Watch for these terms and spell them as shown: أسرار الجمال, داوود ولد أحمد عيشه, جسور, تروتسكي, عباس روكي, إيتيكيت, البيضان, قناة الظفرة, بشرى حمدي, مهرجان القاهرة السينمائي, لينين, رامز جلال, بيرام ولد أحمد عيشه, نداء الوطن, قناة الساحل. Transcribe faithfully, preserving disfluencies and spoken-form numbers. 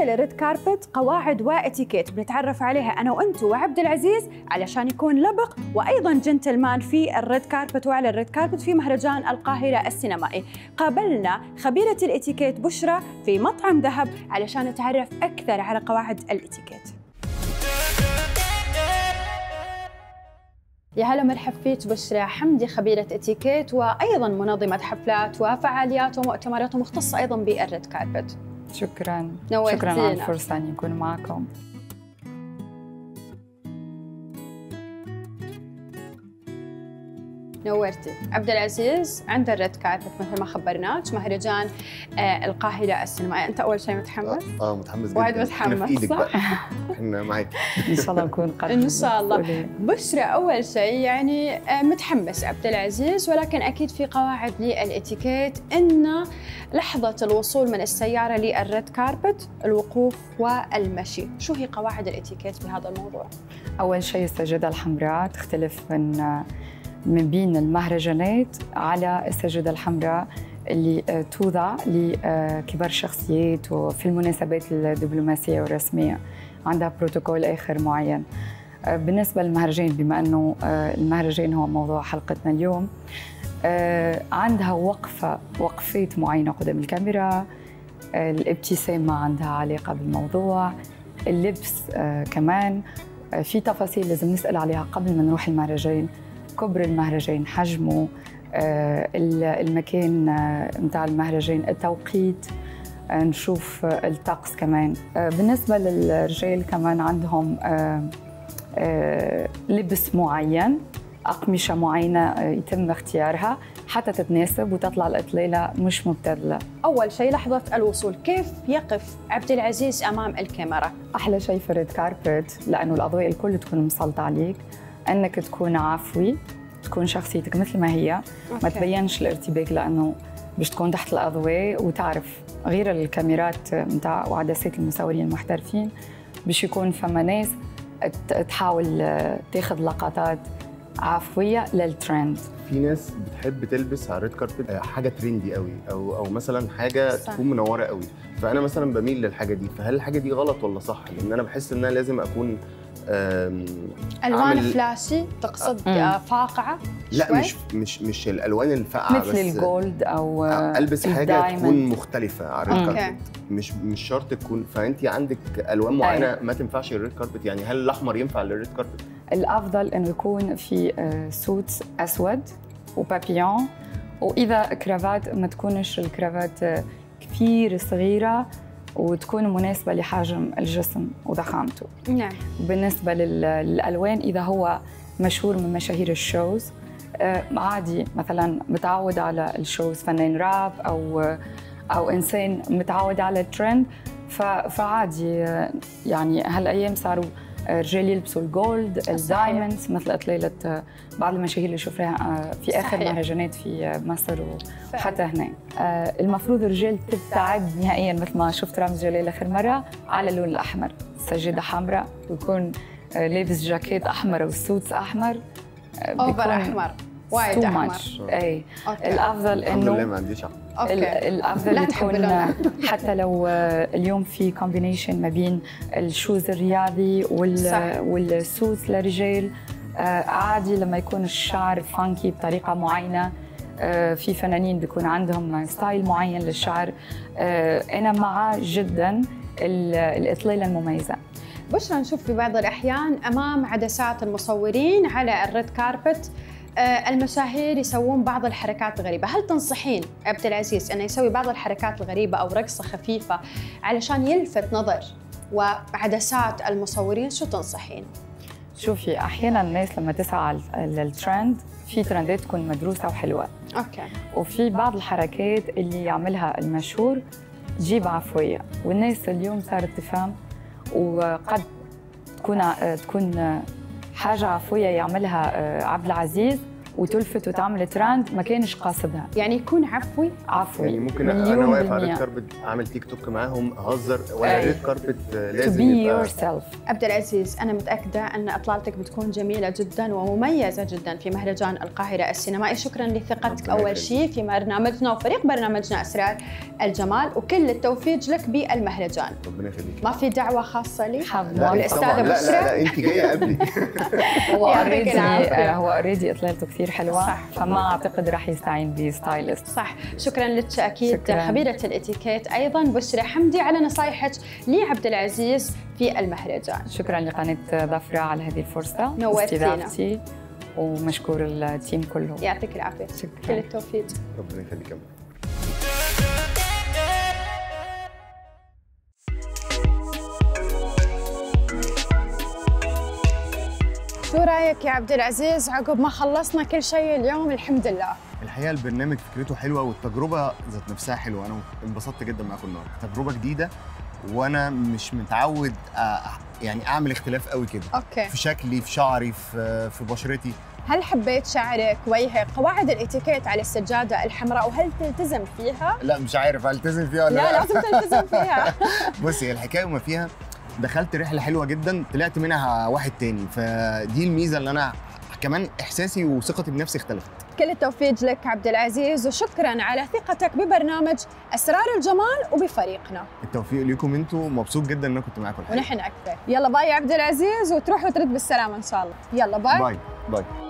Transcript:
حتى الريد كاربت قواعد واتيكيت بنتعرف عليها انا وانتو وعبد العزيز علشان يكون لبق وايضا جنتلمان في الريد كاربت وعلى الريد كاربت في مهرجان القاهرة السينمائي. قابلنا خبيرة الاتيكيت بشرى في مطعم ذهب علشان نتعرف اكثر على قواعد الاتيكيت. يا هلا مرحب فيك بشرى حمدي، خبيرة اتيكيت وايضا منظمة حفلات وفعاليات ومؤتمرات ومختصة ايضا بالريد كاربت. شكرا شكرا على الفرصة أن يكون معكم. نورتي. عبد العزيز، عند الريد كاربت مثل ما خبرناك مهرجان آه القاهرة السينمائي، أنت أول شيء متحمس؟ اه متحمس جدا. وايد متحمس صح؟ احنا معك. إن شاء الله نكون قريب. إن شاء الله. بشرى أول شيء يعني آه متحمس عبد العزيز، ولكن أكيد في قواعد للإتيكيت إن لحظة الوصول من السيارة للريد كاربت الوقوف والمشي، شو هي قواعد الإتيكيت بهذا الموضوع؟ أول شيء السجادة الحمراء تختلف من آه من بين المهرجانات على السجادة الحمراء اللي توضع لكبار الشخصيات وفي المناسبات الدبلوماسية والرسمية، عندها بروتوكول آخر معين. بالنسبة للمهرجان، بما أنه المهرجان هو موضوع حلقتنا اليوم، عندها وقفة وقفات معينة قدام الكاميرا، الابتسامة عندها علاقة بالموضوع، اللبس كمان في تفاصيل لازم نسأل عليها قبل ما نروح المهرجان، كبر المهرجان، حجمه، المكان متاع المهرجان، التوقيت، نشوف الطقس كمان. بالنسبة للرجال كمان عندهم لبس معين، أقمشة معينة يتم اختيارها حتى تتناسب وتطلع الإطلالة مش مبتذلة. أول شيء لحظة الوصول، كيف يقف عبد العزيز أمام الكاميرا؟ أحلى شيء في الريد كاربت لأنه الأضواء الكل تكون مسلطة عليك، أنك تكون عفوي، تكون شخصيتك مثل ما هي، ما تبينش الارتباك لأنه باش تكون تحت الأضواء وتعرف، غير الكاميرات متاع وعدسات المصورين المحترفين باش يكون فما ناس تحاول تاخذ لقطات عفوية للترند. في ناس بتحب تلبس على الريد كاربت حاجة ترندي قوي أو أو مثلا حاجة صح. تكون منورة قوي، فأنا مثلا بميل للحاجة دي، فهل الحاجة دي غلط ولا صح؟ لأن أنا بحس إن أنا لازم أكون الوان فلاشي. تقصد أم. فاقعه؟ لا شوي؟ مش مش مش الالوان الفاقعه مثل بس الجولد او البس حاجه تكون مختلفه على الريد كاربت، مش مش شرط تكون، فانت عندك الوان معينه أيه. ما تنفعش للريد كاربت، يعني هل الاحمر ينفع للريد كاربت؟ الافضل انه يكون في سوت اسود وبابيون، واذا كرافات ما تكونش الكرافات كثير صغيره وتكون مناسبة لحجم الجسم وضخامته. نعم. بالنسبة للألوان، إذا هو مشهور من مشاهير الشوز آه عادي، مثلا متعود على الشوز، فنان راب أو أو إنسان متعود على الترند، فعادي آه يعني هالأيام صاروا رجال يلبسوا الجولد، الدايموندز، مثل اطلاله بعض المشاهير اللي شفناها في اخر مهرجانات في مصر وحتى هنا. المفروض الرجال تبتعد نهائيا، مثل ما شفت رامز جلال اخر مره، على اللون الاحمر، سجاده حمراء، ويكون لابس جاكيت احمر وسوتس احمر، اوفر احمر، وايد احمر. اي الافضل انه الحمد لله ما عنديش احمر. الافضل تكون حتى لو اليوم في كومبينيشن ما بين الشوز الرياضي والسوت للرجال، عادي لما يكون الشعر فانكي بطريقه معينه، في فنانين بيكون عندهم ستايل معين للشعر، انا مع جدا الاطلاله المميزه. بشرى، نشوف في بعض الاحيان امام عدسات المصورين على الريد كاربت المشاهير يسوون بعض الحركات الغريبة، هل تنصحين عبد العزيز أنه يسوي بعض الحركات الغريبة أو رقصة خفيفة علشان يلفت نظر وعدسات المصورين؟ شو تنصحين؟ شوفي، أحيانا الناس لما تسعى للترند، في ترندات تكون مدروسة وحلوة. أوكي. وفي بعض الحركات اللي يعملها المشهور تجيب عفوية، والناس اليوم صارت تفهم، وقد تكون تكون حاجة عفوية يعملها عبد العزيز وتلفت وتعمل ترند ما كانش قاصدها، يعني يكون عفوي عفوي. يعني ممكن انا واقف على الكاربت اعمل تيك توك معاهم اهزر وانا ريد كاربت لازم يور سيلف. عبد العزيز، انا متاكده ان اطلالتك بتكون جميله جدا ومميزه جدا في مهرجان القاهره السينمائي، شكرا لثقتك اول شيء في برنامجنا وفريق برنامجنا اسرار الجمال، وكل التوفيق لك بالمهرجان. ربنا يخليك. ما في دعوه خاصه لي؟ حظا الاستاذه بشرى. لا لا لا انت جايه قبلي. هو اوريدي هو اوريدي اطلالته كثير حلوه، صح. فما اعتقد راح يستعين بستايلست. صح، شكرا لك اكيد خبيره الاتيكيت ايضا بشرى حمدي على نصايحك لعبد العزيز في المهرجان. شكرا لقناه ظفره على هذه الفرصه، نورتينا ومشكور التيم كله. يعطيك العافيه، كل التوفيق. ربنا يخليك. شو رايك يا عبد العزيز عقب ما خلصنا كل شيء اليوم؟ الحمد لله. الحقيقه البرنامج فكرته حلوه والتجربه ذات نفسها حلوه، انا انبسطت جدا مع كل نهار، تجربه جديده وانا مش متعود يعني اعمل اختلاف قوي كده. اوكي. في شكلي، في شعري، في في بشرتي. هل حبيت شعرك، وجهك، قواعد الاتيكيت على السجاده الحمراء وهل تلتزم فيها؟ لا مش عارف التزم فيها ولا لا. لا لازم تلتزم فيها. بصي الحكايه وما فيها، دخلت رحله حلوه جدا طلعت منها واحد تاني، فدي الميزه اللي انا كمان احساسي وثقتي بنفسي اختلفت. كل التوفيق لك عبد العزيز، وشكرا على ثقتك ببرنامج اسرار الجمال وبفريقنا. التوفيق لكم انتم، مبسوط جدا ان انا كنت معاكم الحلقه ونحن اكثر. يلا باي يا عبد العزيز، وتروح وترد بالسلامه ان شاء الله. يلا باي باي باي.